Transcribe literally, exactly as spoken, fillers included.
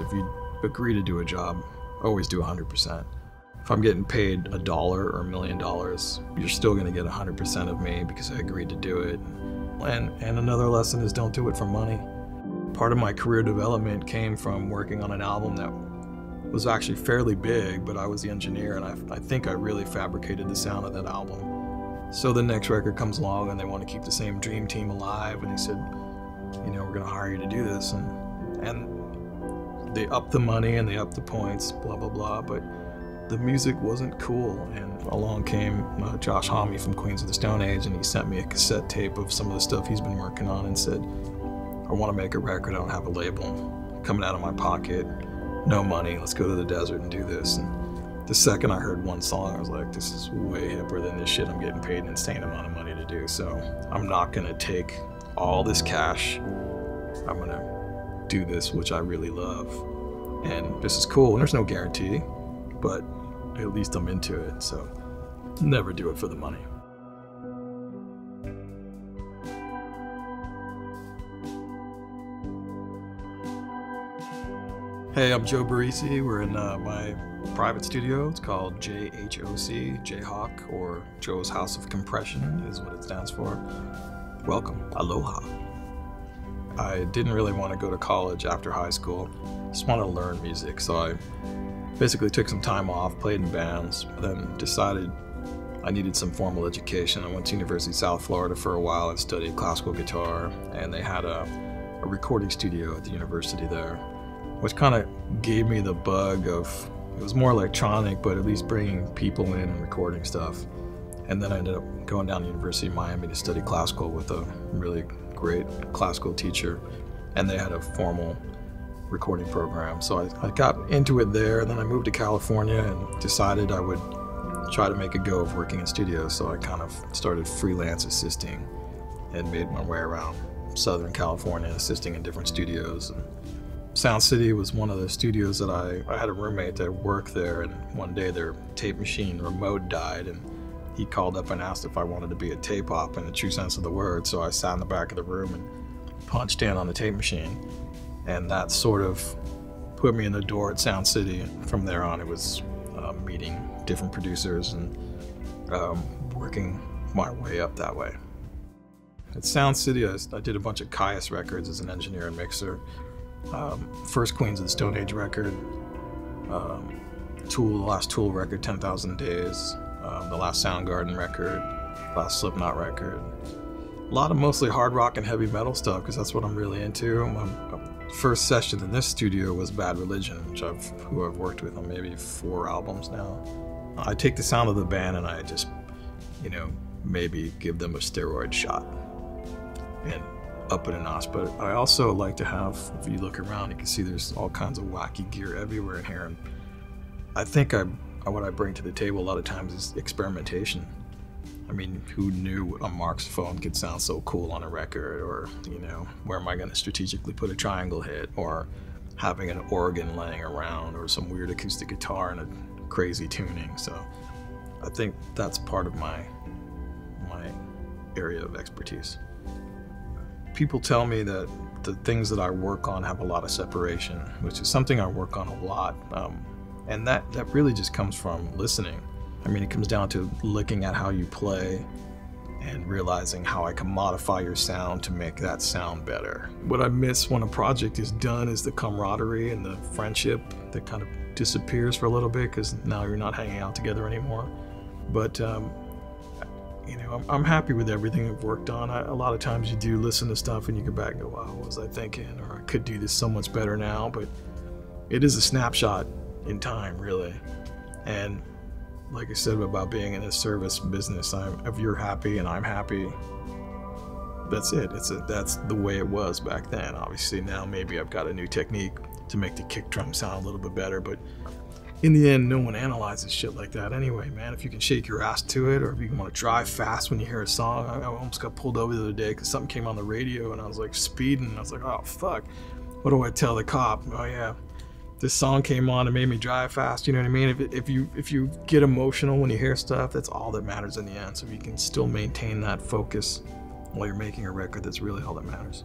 If you agree to do a job, always do one hundred percent. If I'm getting paid a dollar or a million dollars, you're still gonna get one hundred percent of me because I agreed to do it. And, and another lesson is don't do it for money. Part of my career development came from working on an album that was actually fairly big, but I was the engineer and I, I think I really fabricated the sound of that album. So the next record comes along and they want to keep the same dream team alive, and they said, you know, we're gonna hire you to do this. And, and they upped the money and they upped the points, blah, blah, blah, but the music wasn't cool. And along came uh, Josh Homme from Queens of the Stone Age, and he sent me a cassette tape of some of the stuff he's been working on and said, I want to make a record, I don't have a label, coming out of my pocket, no money, let's go to the desert and do this. And the second I heard one song, I was like, this is way hipper than this shit I'm getting paid an insane amount of money to do, so I'm not gonna take all this cash, I'm gonna do this, which I really love. And this is cool, and there's no guarantee, but at least I'm into it, so never do it for the money. Hey, I'm Joe Barresi. We're in uh, my private studio. It's called J H O C, J HOC, or Joe's House of Compression is what it stands for. Welcome, aloha. I didn't really want to go to college after high school. Just wanted to learn music, so I basically took some time off, played in bands, then decided I needed some formal education. I went to University of South Florida for a while and studied classical guitar, and they had a, a recording studio at the university there, which kind of gave me the bug of, it was more electronic, but at least bringing people in and recording stuff. And then I ended up going down to the University of Miami to study classical with a really great classical teacher, and they had a formal recording program. So I, I got into it there, and then I moved to California and decided I would try to make a go of working in studios. So I kind of started freelance assisting and made my way around Southern California, assisting in different studios. And Sound City was one of the studios that I, I had a roommate that worked there, and one day their tape machine remote died, and he called up and asked if I wanted to be a tape op in the true sense of the word. So I sat in the back of the room and punched in on the tape machine. And that sort of put me in the door at Sound City. From there on, it was uh, meeting different producers and um, working my way up that way. At Sound City, I, I did a bunch of Kyuss records as an engineer and mixer. Um, first Queens of the Stone Age record, um, Tool, the last Tool record, ten thousand days, um, the last Soundgarden record, last Slipknot record. A lot of mostly hard rock and heavy metal stuff, because that's what I'm really into. My, my first session in this studio was Bad Religion, which I've, who I've worked with on maybe four albums now. I take the sound of the band and I just, you know, maybe give them a steroid shot and up at a notch, but I also like to have, if you look around, you can see there's all kinds of wacky gear everywhere in here, and I think I, what I bring to the table a lot of times is experimentation. I mean, who knew a marxophone could sound so cool on a record, or, you know, where am I going to strategically put a triangle hit, or having an organ laying around, or some weird acoustic guitar and a crazy tuning, so I think that's part of my, my area of expertise. People tell me that the things that I work on have a lot of separation, which is something I work on a lot. Um, and that, that really just comes from listening. I mean, it comes down to looking at how you play and realizing how I can modify your sound to make that sound better. What I miss when a project is done is the camaraderie and the friendship that kind of disappears for a little bit because now you're not hanging out together anymore. But, um, you know, I'm happy with everything I've worked on. I, a lot of times you do listen to stuff and you go back and go, wow, what was I thinking? Or I could do this so much better now, but it is a snapshot in time, really. And like I said about being in a service business, I'm, if you're happy and I'm happy, that's it. It's a, that's the way it was back then. Obviously now maybe I've got a new technique to make the kick drum sound a little bit better, but in the end, no one analyzes shit like that anyway, man. If you can shake your ass to it, or if you want to drive fast when you hear a song. I almost got pulled over the other day because something came on the radio and I was like speeding. I was like, oh, fuck. What do I tell the cop? Oh, yeah. This song came on and made me drive fast. You know what I mean? If, if, you, if you get emotional when you hear stuff, that's all that matters in the end. So if you can still maintain that focus while you're making a record, that's really all that matters.